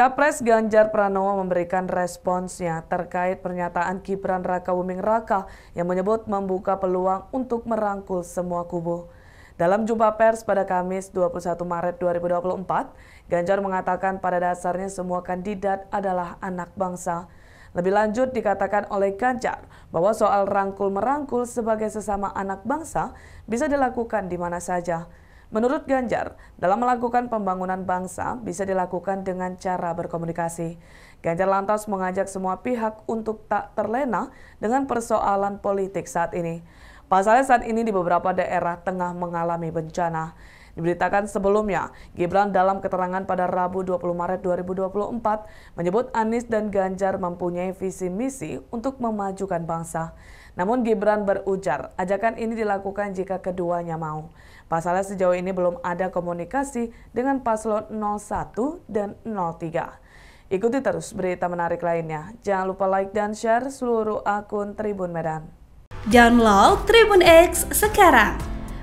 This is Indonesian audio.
Capres Ganjar Pranowo memberikan responsnya terkait pernyataan Gibran Rakabuming Raka yang menyebut membuka peluang untuk merangkul semua kubu. Dalam jumpa pers pada Kamis 21 Maret 2024, Ganjar mengatakan pada dasarnya semua kandidat adalah anak bangsa. Lebih lanjut dikatakan oleh Ganjar bahwa soal rangkul-merangkul sebagai sesama anak bangsa bisa dilakukan di mana saja. Menurut Ganjar, dalam melakukan pembangunan bangsa bisa dilakukan dengan cara berkomunikasi. Ganjar lantas mengajak semua pihak untuk tak terlena dengan persoalan politik saat ini. Pasalnya saat ini di beberapa daerah tengah mengalami bencana. Diberitakan sebelumnya, Gibran dalam keterangan pada Rabu 20 Maret 2024 menyebut Anies dan Ganjar mempunyai visi misi untuk memajukan bangsa. Namun Gibran berujar, ajakan ini dilakukan jika keduanya mau. Pasalnya sejauh ini belum ada komunikasi dengan paslon 01 dan 03. Ikuti terus berita menarik lainnya. Jangan lupa like dan share seluruh akun Tribun Medan. Download Tribun X sekarang,